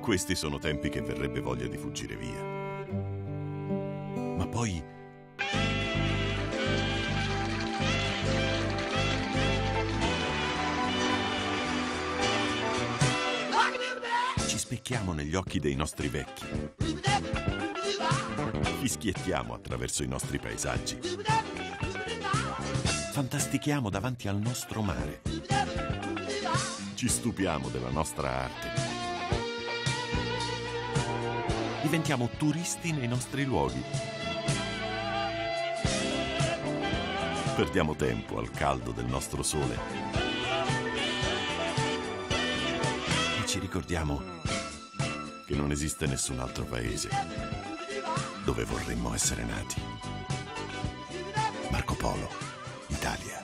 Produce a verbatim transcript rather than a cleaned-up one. Questi sono tempi che verrebbe voglia di fuggire via. Ma poi... ci specchiamo negli occhi dei nostri vecchi. Fischiettiamo attraverso i nostri paesaggi. Fantastichiamo davanti al nostro mare. Ci stupiamo della nostra arte. Diventiamo turisti nei nostri luoghi. Perdiamo tempo al caldo del nostro sole. E ci ricordiamo che non esiste nessun altro paese dove vorremmo essere nati. Marco Polo, Italia.